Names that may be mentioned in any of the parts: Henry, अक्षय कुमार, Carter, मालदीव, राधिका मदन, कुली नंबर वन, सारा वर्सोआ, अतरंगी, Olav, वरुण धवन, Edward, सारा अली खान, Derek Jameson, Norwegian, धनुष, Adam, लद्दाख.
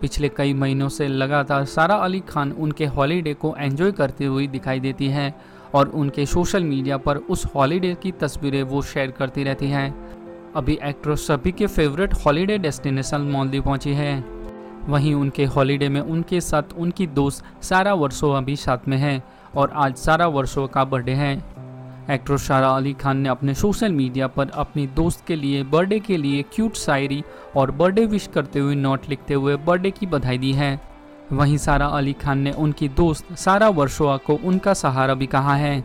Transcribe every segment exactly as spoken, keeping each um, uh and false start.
पिछले कई महीनों से लगातार सारा अली खान उनके हॉलीडे को एंजॉय करती हुई दिखाई देती हैं और उनके सोशल मीडिया पर उस हॉलीडे की तस्वीरें वो शेयर करती रहती हैं। अभी एक्ट्रेस सभी के फेवरेट हॉलीडे डेस्टिनेशन मालदीव पहुंची है। वहीं उनके हॉलीडे में उनके साथ उनकी दोस्त सारा वर्सोआ भी साथ में है और आज सारा वर्सोआ का बर्थडे है। एक्ट्रेस सारा अली खान ने अपने सोशल मीडिया पर अपनी दोस्त के लिए बर्थडे के लिए क्यूट शायरी और बर्थडे विश करते हुए नोट लिखते हुए बर्थडे की बधाई दी है। वहीं सारा अली खान ने उनकी दोस्त सारा वर्सोआ को उनका सहारा भी कहा है।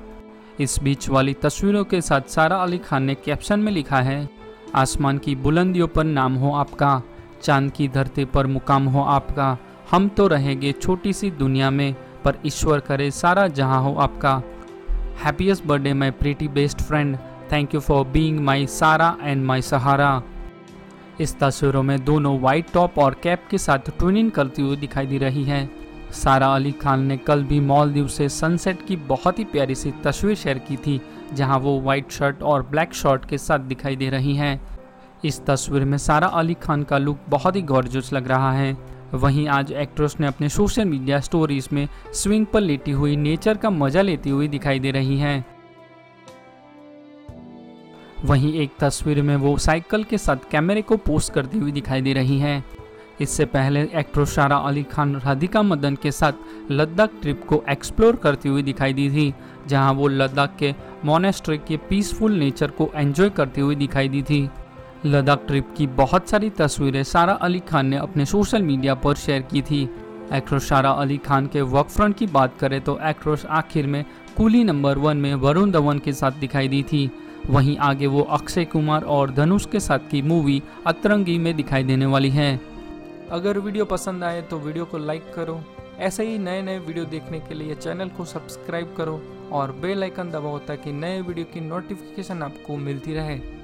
इस बीच वाली तस्वीरों के साथ सारा अली खान ने कैप्शन में लिखा है, आसमान की बुलंदियों पर नाम हो आपका, चांद की धरती पर मुकाम हो आपका, हम तो रहेंगे छोटी सी दुनिया में, पर ईश्वर करे सारा जहां हो आपका। Happiest birthday my pretty best friend, thank you for being my सारा एंड माई सहारा। इस तस्वीरों में दोनों वाइट टॉप और कैप के साथ ट्विनिंग करती हुई दिखाई दे रही हैं। सारा अली खान ने कल भी मालदीव से सनसेट की बहुत ही प्यारी सी तस्वीर शेयर की थी, जहां वो वाइट शर्ट और ब्लैक शॉर्ट के साथ दिखाई दे रही हैं। इस तस्वीर में सारा अली खान का लुक बहुत ही गॉर्जियस लग रहा है। वहीं आज एक्ट्रेस ने अपने सोशल मीडिया स्टोरीज में स्विंग पर लेटी हुई नेचर का मजा लेती हुई दिखाई दे रही हैं। वहीं एक तस्वीर में वो साइकिल के साथ कैमरे को पोस्ट करती हुई दिखाई दे रही हैं। इससे पहले एक्ट्रेस सारा अली खान राधिका मदन के साथ लद्दाख ट्रिप को एक्सप्लोर करती हुई दिखाई दी थी, जहां वो लद्दाख के मोनेस्ट्री के पीसफुल नेचर को एंजॉय करती हुई दिखाई दी थी। लद्दाख ट्रिप की बहुत सारी तस्वीरें सारा अली खान ने अपने सोशल मीडिया पर शेयर की थी। एक्ट्रेस सारा अली खान के वर्क फ्रंट की बात करें तो एक्ट्रेस आखिर में कुली नंबर वन में वरुण धवन के साथ दिखाई दी थी। वहीं आगे वो अक्षय कुमार और धनुष के साथ की मूवी अतरंगी में दिखाई देने वाली हैं। अगर वीडियो पसंद आए तो वीडियो को लाइक करो। ऐसे ही नए नए वीडियो देखने के लिए चैनल को सब्सक्राइब करो और बेल आइकन दबाओ ताकि नए वीडियो की नोटिफिकेशन आपको मिलती रहे।